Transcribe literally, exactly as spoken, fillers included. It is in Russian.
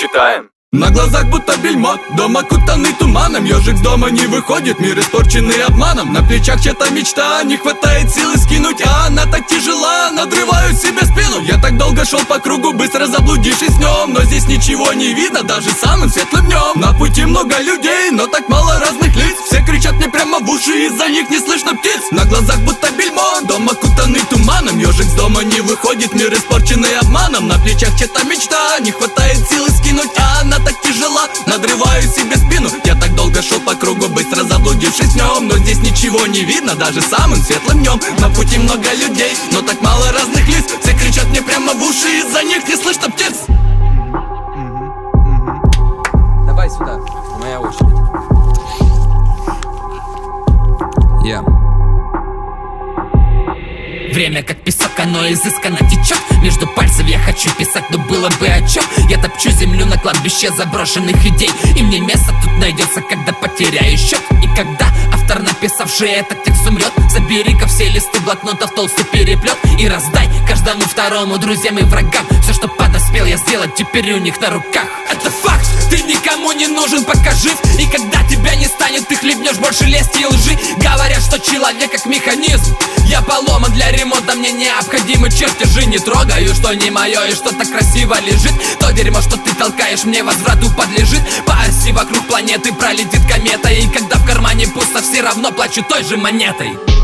читаем. На глазах будто бельмо, дом окутанный туманом. Ёжик дома не выходит, мир испорченный обманом. На плечах чья-то мечта, не хватает силы скинуть. А она так тяжела, надрываю себе спину. Я так долго шел по кругу, быстро заблудившись днем. Но здесь ничего не видно, даже самым светлым днем. На пути много людей, но так мало разных лиц. Все кричат мне прямо в уши, из-за них не слышно птиц. На глазах будто бельмо, дом окутанный туманом. Ёжик с дома не выходит, мир испорченный обманом. На плечах чья-то мечта, не хватает силы скинуть. А она так тяжела, надрываю себе спину. Я так долго шел по кругу, быстро заблудившись днем. Но здесь ничего не видно, даже самым светлым днем. На пути много людей, но так мало разных лиц. Все кричат мне прямо в уши, из-за них не слышно птиц. Давай сюда, моя очередь. Я yeah. Время как песок, оно изысканно течет. Между пальцев я хочу писать, но было бы о чем. Я топчу землю на кладбище заброшенных идей. И мне место тут найдется, когда потеряю счет. И когда автор, написавший этот текст, умрет, забери-ка все листы блокнотов, толстый переплет. И раздай каждому второму, друзьям и врагам. Все, что подоспел я сделать, теперь у них на руках. Это факт, ты никому не нужен, пока жив. И когда тебя не станет, ты хлебнешь больше лести и лжи. Говорят, что человек как механизм. Я поломан, для ремонта мне необходимы чертежи. Не трогаю, что не мое и что-то красиво лежит. То дерьмо, что ты толкаешь, мне возврату подлежит. По оси вокруг планеты пролетит комета. И когда в кармане пусто, все равно плачу той же монетой.